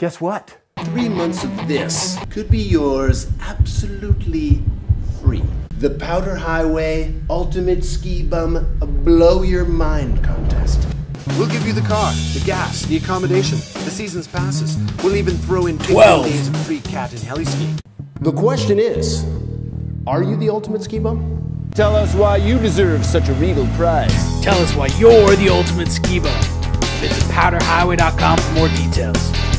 guess what? 3 months of this could be yours absolutely free. The Powder Highway Ultimate Ski Bum Blow Your Mind Contest. We'll give you the car, the gas, the accommodation, the season's passes. We'll even throw in 12 days of free cat and heli skiing. The question is, are you the ultimate ski bum? Tell us why you deserve such a regal prize. Tell us why you're the ultimate ski bum. Visit powderhighway.com for more details.